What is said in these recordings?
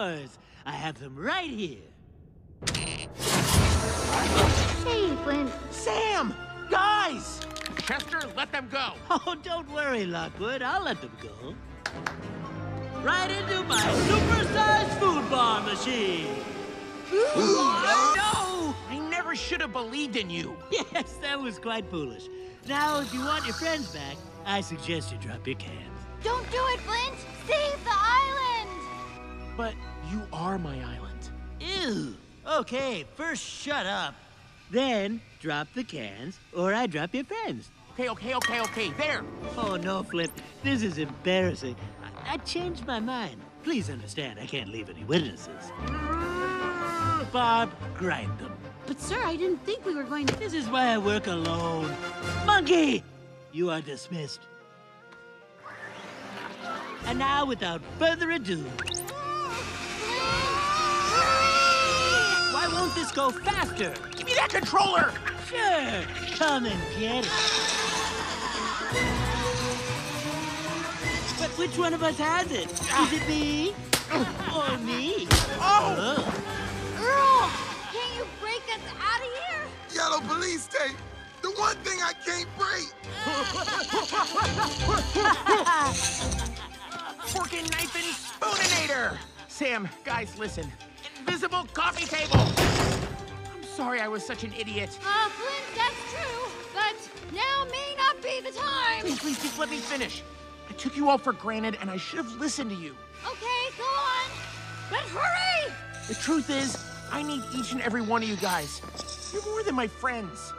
yours. I have them right here. Hey, Flint. Sam! Guys! Chester, let them go. Oh, don't worry, Lockwood. I'll let them go. Right into my supersized food bar machine. Oh, no! I never should have believed in you. Yes, that was quite foolish. Now, if you want your friends back, I suggest you drop your cans. Don't do it, Flint! Save the island! But you are my island. Ew! Okay, first shut up. Then drop the cans, or I drop your friends. Okay, there! Oh, no, Flint. This is embarrassing. I changed my mind. Please understand, I can't leave any witnesses. Bob, grind them. But, sir, I didn't think we were going to... This is why I work alone. Monkey! You are dismissed. And now, without further ado... Why won't this go faster? Give me that controller! Sure, come and get it. But which one of us has it? Is it me? Or me? Oh! Earl, can't you break us out of here? Yellow police tape! The one thing I can't break! Forking, knife, and spooninator! Sam, guys, listen. Invisible coffee table! I'm sorry I was such an idiot. Flint, that's true, but now may not be the time. Please, just let me finish. I took you all for granted, and I should have listened to you. Okay, go on, but hurry! The truth is, I need each and every one of you guys. You're more than my friends.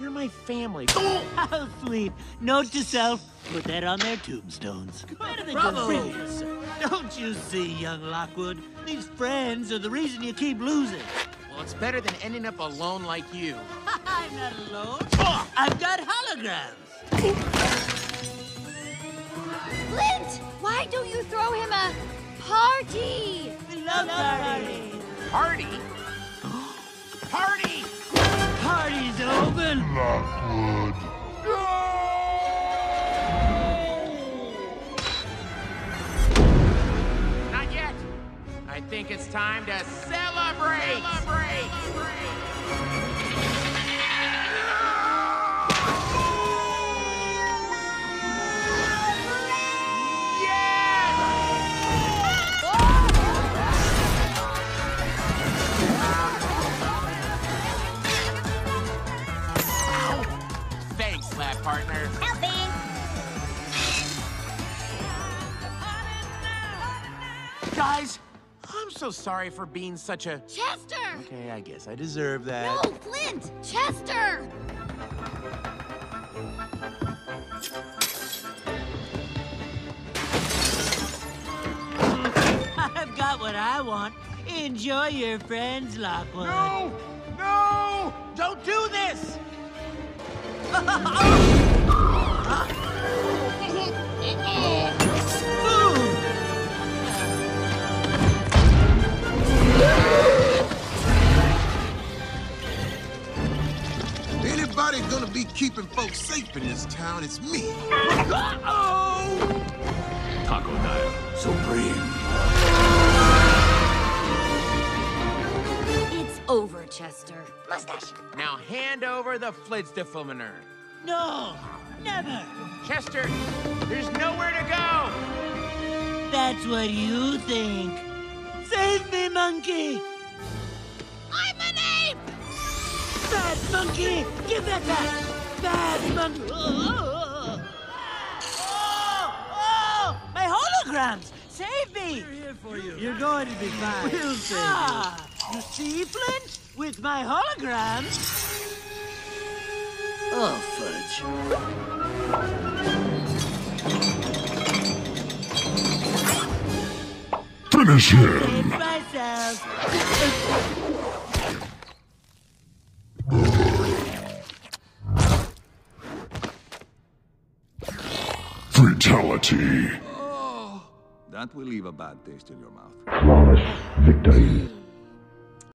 You're my family. Oh, Flint, note to self, put that on their tombstones. Better than previous. Don't you see, young Lockwood? These friends are the reason you keep losing. Well, it's better than ending up alone like you. I'm not alone. Oh! I've got holograms. Flint, why don't you throw him a party? We love parties. Party? Party! Party's open. Lockwood. No! I think it's time to celebrate! Yes! Thanks, lab partner. Helping! Guys! I'm so sorry for being such a... Chester! Okay, I guess I deserve that. No, Flint! Chester! I've got what I want. Enjoy your friends, Lockwood. No! No! Don't do this! Anybody's gonna be keeping folks safe in this town, it's me. Uh-oh! Taco Knife Supreme. It's over, Chester. Mustache. Now hand over the flitz deflaminer. No, never. Chester, there's nowhere to go. That's what you think. Save me, monkey! I'm an ape! Bad monkey! Give that back! Bad monkey! Oh! My holograms! Save me! We're here for you. You're going to be fine. We'll save you. You see, Flint? With my holograms... Oh, fudge. Finish him! Fatality. Oh, that will leave a bad taste in your mouth. Flawless victory.